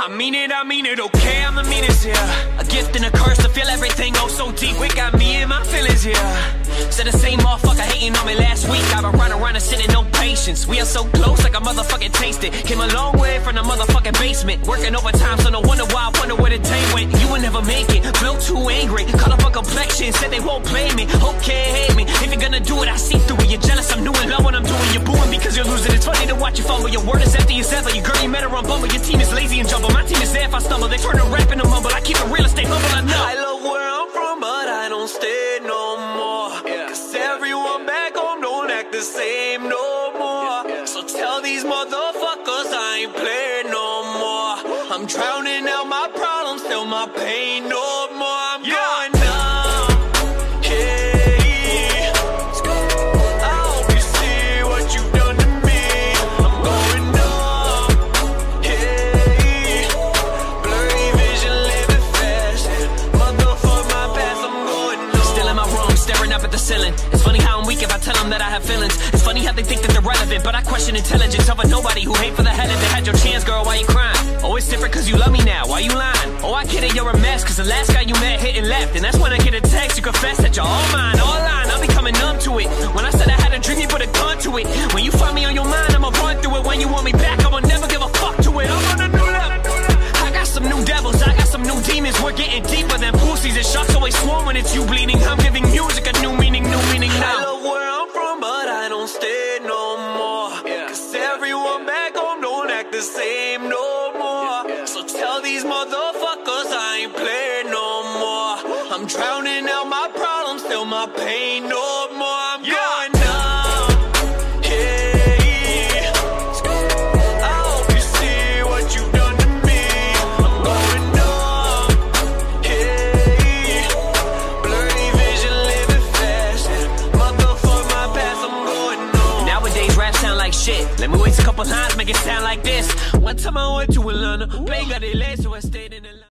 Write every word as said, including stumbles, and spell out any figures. I mean it, I mean it, okay, I'm the meanest, yeah. A gift and a curse to feel everything, oh so deep. It got me in my feelings, yeah. Said the same motherfucker hating on me last week. I've been running around and sitting no patience. We are so close like a motherfucking tasted. Came a long way from the motherfucking basement. Working overtime, so no wonder why I wonder where the day went. You will never make it, built too angry. Call up a complexion, said they won't play me. Okay, hate me, if you're gonna do it, I see through it. You're jealous, I'm new and low when I'm doing. You're booing because you're losing. It's funny to watch you fumble. Your word is empty as ever. You girl, you met her on Bumble. Your team is lazy and jumble. My team is there if I stumble. They turn to rap in a mumble. I keep it real estate humble, I know. I love where I'm from, but I don't stay no more. Yeah. Cause everyone back home don't act the same no more. Yeah. Yeah. So tell these motherfuckers I ain't playing no more. I'm drowning out my problems, still my pain no more. I'm yeah. going ceiling. It's funny how I'm weak if I tell them that I have feelings. It's funny how they think that they're relevant, but I question intelligence of a nobody who hate for the hell of it. Had your chance, girl, why you crying? Oh, it's different cause you love me now, why you lying? Oh, I get it, you're a mess, cause the last guy you met hit and left. And that's when I get a text, you confess that you're all mine, all lying. I'll be coming numb to it. When I said I had a dream, you put a gun to it. When you find me on your mind, I'ma run through it. When you want me back, I'ma never give a fuck to it. I'm on a new level. I got some new devils, I got some new demons. We're getting deeper than pussies and sharks always swarm when it's you bleeding. I'm giving music a new meaning, new meaning now. I love where I'm from, but I don't stay no more. Yeah. Cause everyone yeah. back home don't act the same no more. Yeah. Yeah. So tell these motherfuckers I ain't playing no more. I'm drowning out my problems, still my pain no more. I'm yeah. going. Shit. Let me waste a couple lines, make it sound like this. One time I went to Atlanta, play got it late, so I stayed in Atlanta.